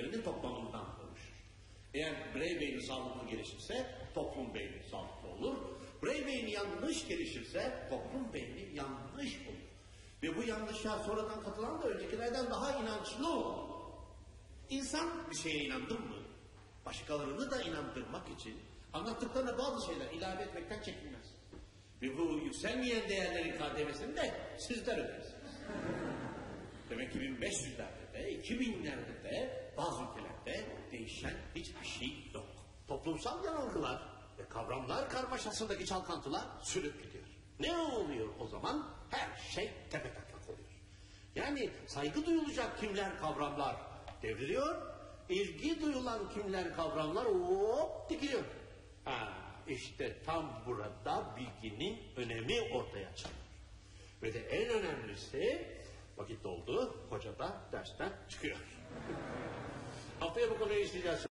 bireylerini toplamından oluşur. Eğer birey beyni sağlıklı gelişirse toplum beyni sağlıklı olur. Birey beyni yanlış gelişirse toplum beyni yanlış olur. Ve bu yanlışa sonradan katılan da öncekilerden daha inançlı olur. İnsan bir şeye inandı mı? Başkalarını da inandırmak için anlattıklarına bazı şeyler ilave etmekten çekinmez. Ve bu yükselmeyen değerlerin KDV'sini de sizler ödersiniz. Demek ki 1500'lerde de, 2000'lerde de bazı ülkelerde değişen hiçbir şey yok. Toplumsal yanılgılar ve kavramlar karmaşasındaki çalkantılar sürüp gidiyor. Ne oluyor o zaman? Her şey tepetaklak oluyor. Yani saygı duyulacak kimler kavramlar devriliyor, ilgi duyulan kimler kavramlar hop dikiliyor. İşte tam burada bilginin önemi ortaya çıkıyor. Ve de en önemlisi, vakit doldu, hoca da dersten çıkıyor. Haftaya bu konuyu işleyeceğiz.